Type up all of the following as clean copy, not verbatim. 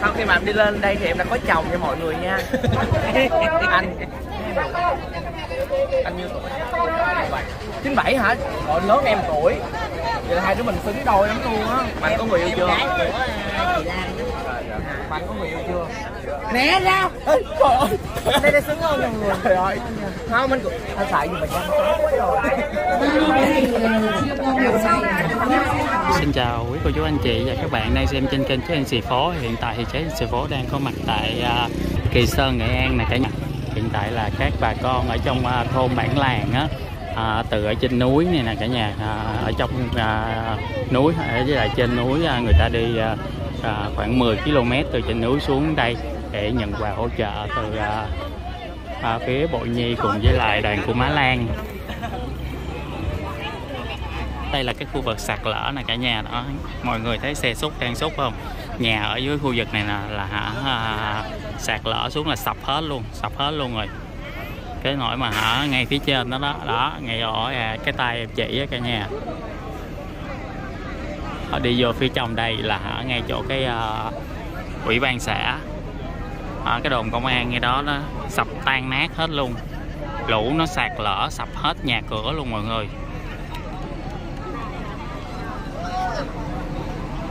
Sau khi mà em đi lên đây thì em đã có chồng nha mọi người nha. Anh nhiêu tuổi? 97 hả? Rồi lớn em tuổi. Vậy là hai đứa mình xứng đôi lắm luôn á. Bạn có người yêu chưa? Bạn có người yêu chưa? Né ra. Ê, trời ơi. Đây đây xứng hơn mọi người. Trời ơi. Không mình anh xài gì mình Xin chào quý cô chú anh chị và các bạn đang xem trên kênh Check in xì phố. Hiện tại thì Check in xì phố đang có mặt tại Kỳ Sơn, Nghệ An này cả nhà. Hiện tại là các bà con ở trong thôn bản làng á, từ ở trên núi này nè cả nhà, ở trong núi với lại trên núi người ta đi khoảng 10 km từ trên núi xuống đây để nhận quà hỗ trợ từ phía Bội Nhi cùng với lại đoàn của Má Lan. Đây là cái khu vực sạt lở nè cả nhà đó, mọi người thấy xe xúc đang xúc không? Nhà ở dưới khu vực này là sạt lở xuống là sập hết luôn rồi. Cái nỗi mà ngay phía trên đó đó ngay ở cái tay em chỉ á cả nhà. Đi vô phía trong đây là ngay chỗ cái ủy ban xã, cái đồn công an ngay đó, nó sập tan nát hết luôn, lũ nó sạt lở sập hết nhà cửa luôn mọi người.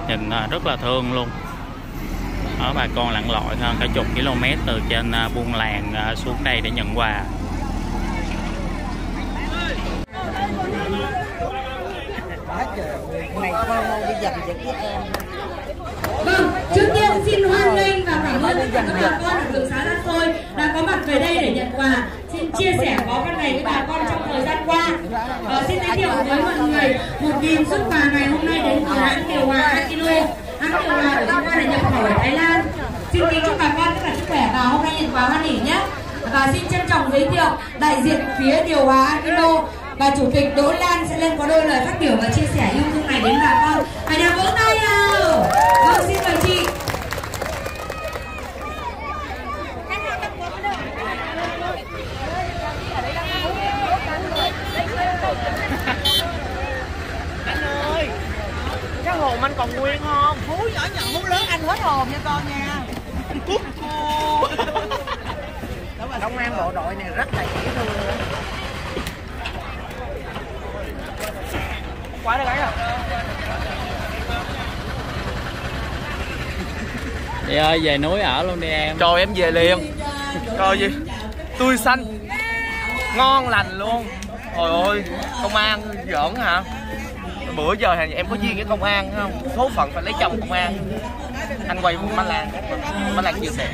Nhìn rất là thương luôn. Ở bà con lặn lội hơn cả chục km từ trên buôn làng xuống đây để nhận quà. Trước tiên xin hoan nghênh và cảm ơn tất cả các bà con ở phường xã Lan Xôi đã có mặt về đây để nhận quà. Xin chia sẻ khó khăn này với bà con trong thời gian qua. Xin giới thiệu với mọi người 1.000 xuất quà ngày hôm nay đến từ hãng Kiều Hòa Akino. Hãng Kiều Hòa của chúng ta là nhập khẩu ở Thái Lan. Xin kính chúc bà con tất cả sức khỏe và hôm nay nhận quà hoan hỉ nhé. Và xin trân trọng giới thiệu đại diện phía Kiều Hòa Akino và Chủ tịch Đỗ Lan sẽ lên có đôi lời phát biểu và chia sẻ yêu thương này đến bà con. Hãy đeo vỗ tay nào. Vâng, xin mời chị. Hồn anh còn nguyên không? Hú nhỏ nhỏ, hú lớn anh hết hồn nha con nha. Công an bộ đội này rất là dễ thương. Quá được đấy à? Đi ơi về núi ở luôn đi em. Trời em về liền. Trời gì? Tươi xanh, ngon lành luôn. Trời ơi, công an giỡn hả? Bữa giờ thì em có duyên với công an không? Số phận phải lấy chồng công an. Anh quay Má Lan, Má Lan chia sẻ.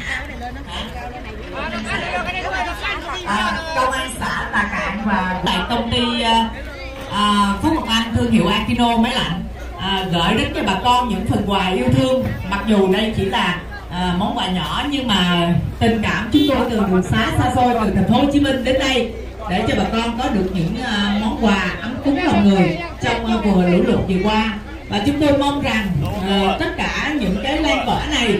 Công an xã Tà Cạn và tại công ty Phú Ngọc Anh thương hiệu Akino máy lạnh gửi đến cho bà con những phần quà yêu thương. Mặc dù đây chỉ là món quà nhỏ nhưng mà tình cảm chúng tôi từ đường xá xa xôi từ thành phố Hồ Chí Minh đến đây để cho bà con có được những món quà ấm cúng lòng người trong mùa lũ lụt vừa qua. Và chúng tôi mong rằng tất cả những cái lan tỏa này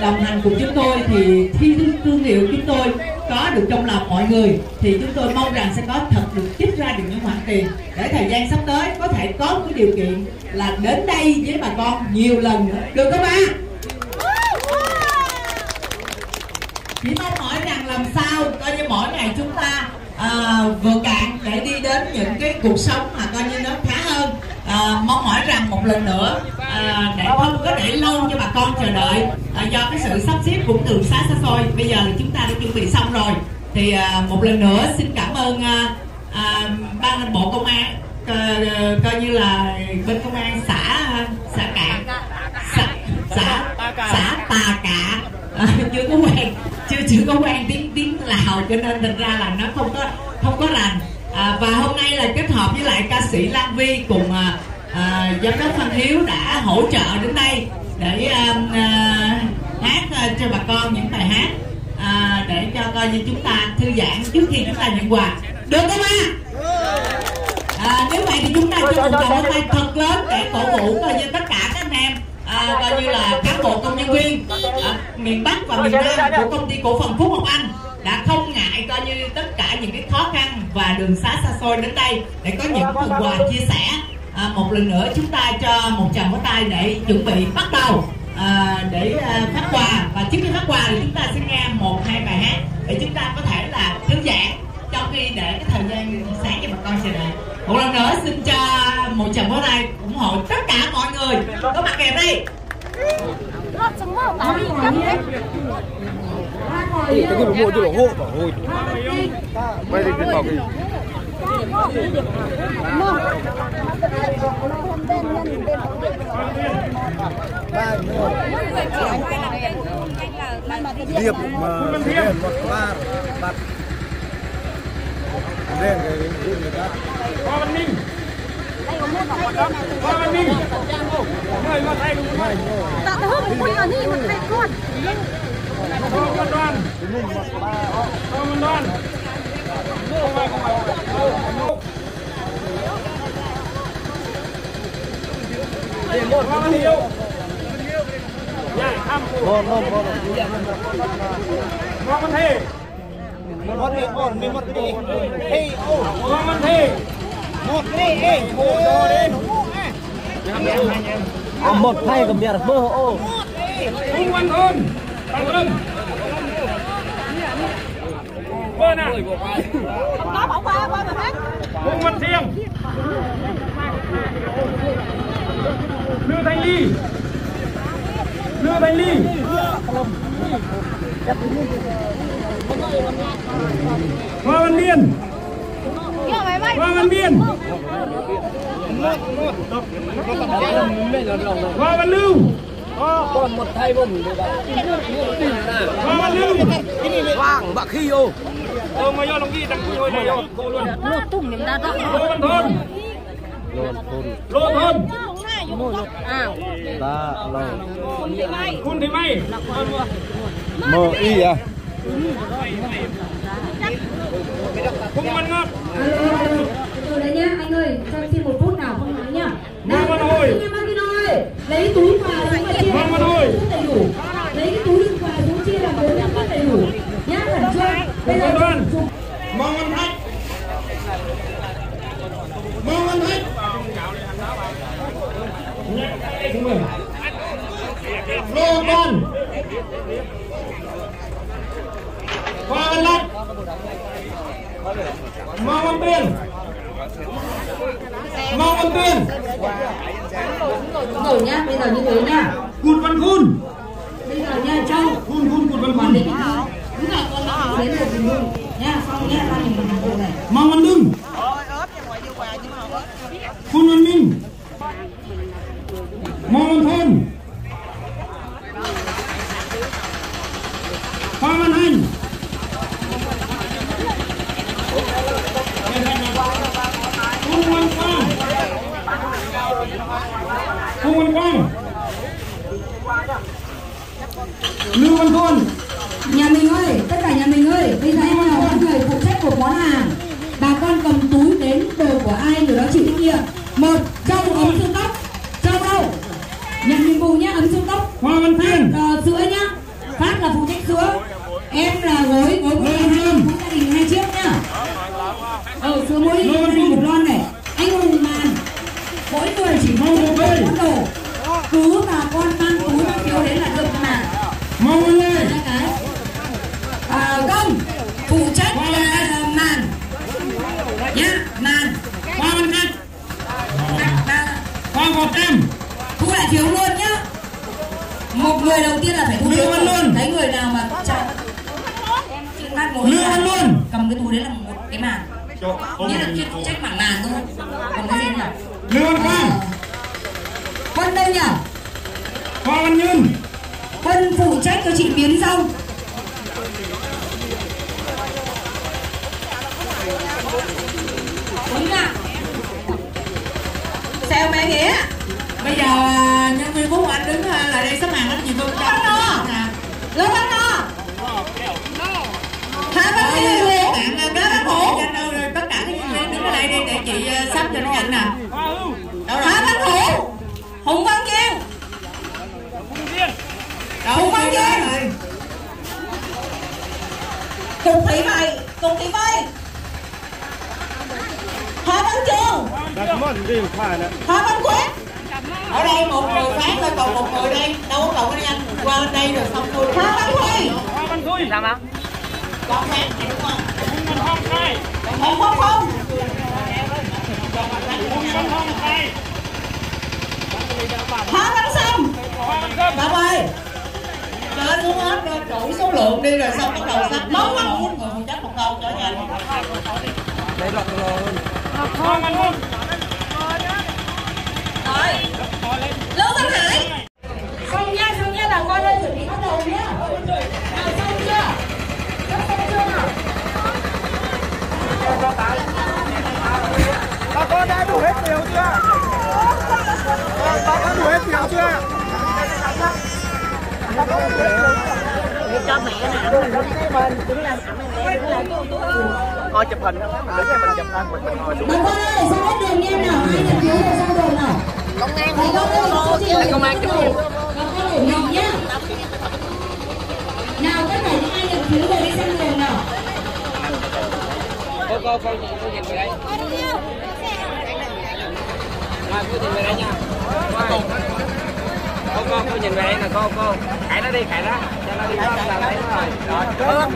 đồng hành cùng chúng tôi thì khi thương hiệu chúng tôi có được trong lòng mọi người thì chúng tôi mong rằng sẽ có thật được trích ra được những khoản tiền để thời gian sắp tới có thể có một cái điều kiện là đến đây với bà con nhiều lần nữa. Được không ba? Chỉ mong mỏi rằng làm sao coi như mỗi ngày chúng ta vừa cạn để đi đến những cái cuộc sống mà coi như nó khá hơn. Mong mỏi rằng một lần nữa để không có để lâu cho bà con chờ đợi, do cái sự sắp xếp cũng đường xá xa xôi. Bây giờ thì chúng ta đã chuẩn bị xong rồi thì một lần nữa xin cảm ơn ban bộ công an, coi như là bên công an xã Tà Cạ chưa có quen tiếng Lào cho nên thành ra là nó không có rành. Và hôm nay là kết hợp với lại ca sĩ Lan Vy cùng giám đốc Phan Hiếu đã hỗ trợ đến đây để hát cho bà con những bài hát để cho coi như chúng ta thư giãn trước khi chúng ta nhận quà. Được không ạ? Nếu vậy thì chúng ta cho một tràng tay thật lớn để cổ vũ coi như tất cả các anh em coi như là cán bộ công nhân viên miền Bắc và miền Nam của công ty cổ phần Phú Ngọc Anh đã không ngại coi như tất cả những cái khó khăn và đường xá xa xôi đến đây để có những phần quà chia sẻ. Một lần nữa chúng ta cho một tràng pháo tay để chuẩn bị bắt đầu để phát quà. Và trước khi phát quà thì chúng ta sẽ nghe một hai bài hát để chúng ta có thể là thư giãn trong khi để cái thời gian sáng cho bà con chờ đợi. Một lần nữa xin cho một tràng pháo tay ủng hộ tất cả mọi người có mặt kèm đi. Điệp mà lên cái người ta có văn minh một đi một đi hey oh một đi hey một thay cầm bia bơ ô không ăn hơn bằng lưng bơ nè không có bỏ qua qua mà hết không ăn riêng đưa thanh ly Hoa Văn Biên Hoa Văn Biên Hoa Văn Lưu còn một thay vùng Hoa Văn Lưu Hoàng Bạc Khi ô mà do lòng ghi đằng thôi này Lô Thôn Khuôn Thị May Mờ Y à không ăn ngọt. Từ đấy nhá anh ơi, cho em xin một phút nào không nói nhá. Nào anh em Akino ơi, lấy túi quà xuống và chia làm 4 phút đầy đủ. Lấy cái túi đựng quà xuống chia làm 4 phút đầy đủ. Nhá khẩn trương. Bây giờ mong ăn khách. Mong ăn khách. Lô con. Hoa Văn Lách Mao Văn Tuyên rồi nhá, bây giờ như thế nhá Cụt Văn Khun bây giờ nha Châu Cụt Văn Khun đúng là con nào đến rồi thì luôn nha, xong nha, ra mình làm đồ này Mao Văn Đưng Khun Văn Minh Mao Văn Thôn Hoa Văn Hành Quang. Lưu Văn Thôn nhà mình ơi, tất cả nhà mình ơi, bây giờ em là những người phụ trách của món hàng. Bà con cầm túi đến đồ của ai người đó chịu trách nhiệm. Một, Châu ống xương tóc, Châu đâu? Nhận nhiệm vụ nhé, ống xương tóc. Hoa Văn Thiên, sữa nhá, Phát là phụ trách sữa, em là gối của em hai, mỗi gia đình 2 chiếc nhá. Sữa mỗi gia đình 1 lon này. Anh Hùng Màn, mỗi người chỉ mua một món đồ. Cứ bà con mang túi mang phiếu đến là được mà. Mong ơn ơi Công phụ trách là Màn nhá, Màn Hoa Văn Khách Hoa Ngọc Em thu lại phiếu luôn nhá. Một người đầu tiên là phải thu phiếu luôn. Thấy người nào mà Lương luôn cầm cái túi đấy là một cái màn. Nghĩa là chuyên phụ trách mảng màn thôi. Còn cái gì nữa Lương Quang Quân đây nhỉ? Hoa Văn Nhân Quân phụ trách cho chị miến rau. Đúng ạ. Sao mẹ nghĩa? Bây giờ nhân viên Phú Ngọc Anh đứng lại đây sắp hàng rất nhiều phương trắng đó. Lớn bánh đó. Hai bác sĩ tặng các bác hổ. Tất cả các nhân viên đứng ở đây để chị sắp cho nó nhận nè. Hai bác hổ Hùng Văn Kiên Hùng Văn Kiên Cục Thị Mày Cục Thị Mày Hoa Văn Trường Hoa Văn Quyết Ở đây một người phát thôi, còn một người đây. Đâu có cậu đi anh, qua bên đây rồi xong rồi. Qua bánh khui. Qua bánh khui. Làm không? Con phát thì đúng không? Không khai. Không không không. Không khai. Hóa bánh xong. Bà ơi. Lên xuống hết, đủ số lượng đi rồi xong bắt đầu sắp. Nấu quá. Người chắc một câu cho nhanh. Đây là tôi luôn. Không anh luôn. Lưu Thanh Hải. Xong nha là qua đây chuẩn bị bắt đầu nhé. Nào xong chưa? Đã xong chưa nào? Bà con đã đủ hết điều chưa? Bà con đủ hết điều chưa? Bà con đủ hết điều chưa? Cho mẹ nè. Thôi chụp hình. Đứng đây mình chụp hình. Bà con ơi, sao hết đường em nào? Ai chụp dưới rồi sao đường nào? Công an chụp hình, công an chụp hình. Nào nhá. Nào cái này ai nhận phiếu về đi xem đường nào. Cô nhìn về đây. Rồi cô nhìn về đây nha. Cô nhìn về đây nè cô. Khải nó đi, Khải đó. Cho nó đi đó là lấy rồi. Rồi,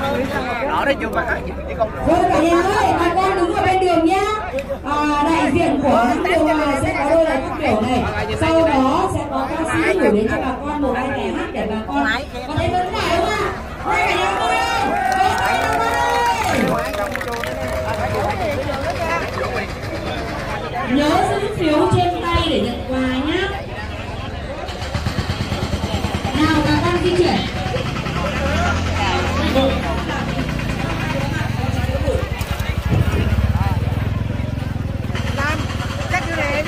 nó đi chụp mà. Cô cả nhà ơi, bà con đứng ở bên đường nhá. Đại diện của hãng điều hòa sẽ có đôi là các kiểu này. Sau đó sẽ có ca sĩ gửi đến cho bà con một bài bài hát để bà con có thấy vấn đề không ạ? Đây cả nhà tôi ơi! Nhớ giữ phiếu trên tay để nhận quà nhé. Nào bà con di chuyển.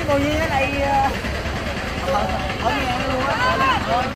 Bội Nhi ở đây ở Nghệ An luôn á.